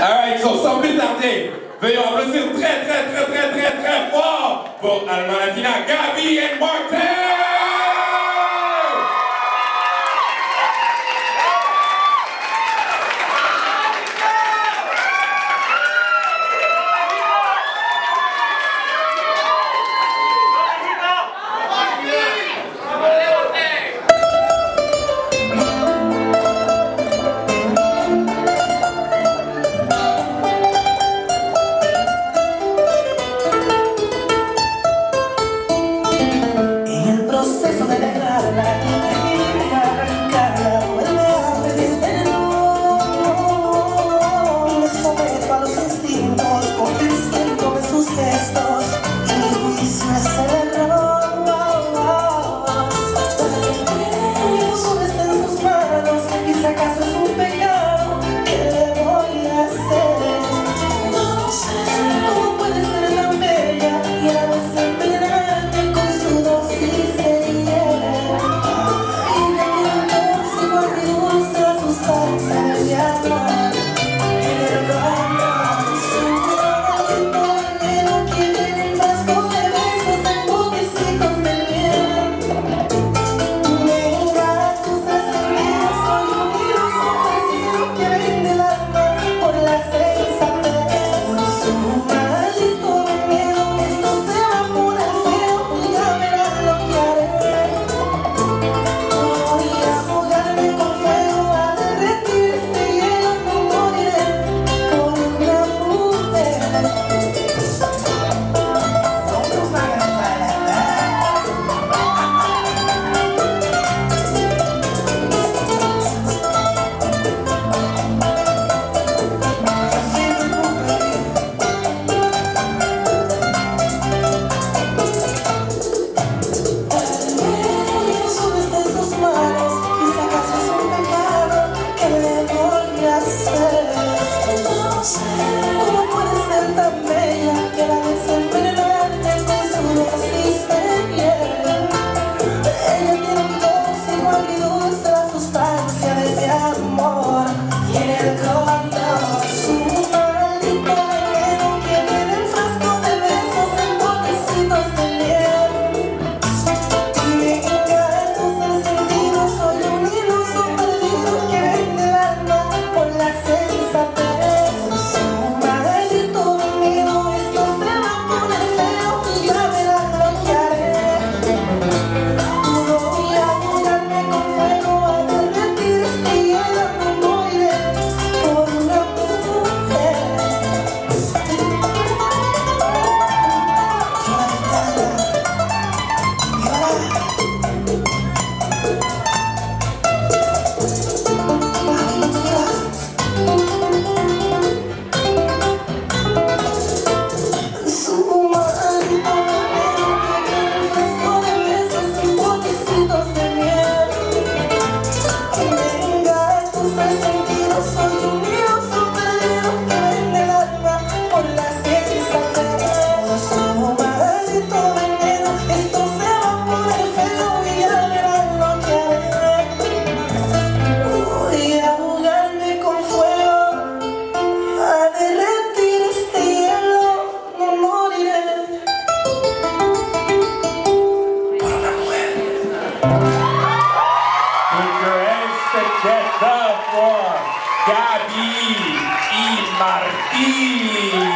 Alright, so sans plus tarder, veuillons applaudir très fort pour Almanatina, Gaby and Martini! Gaby y Martini.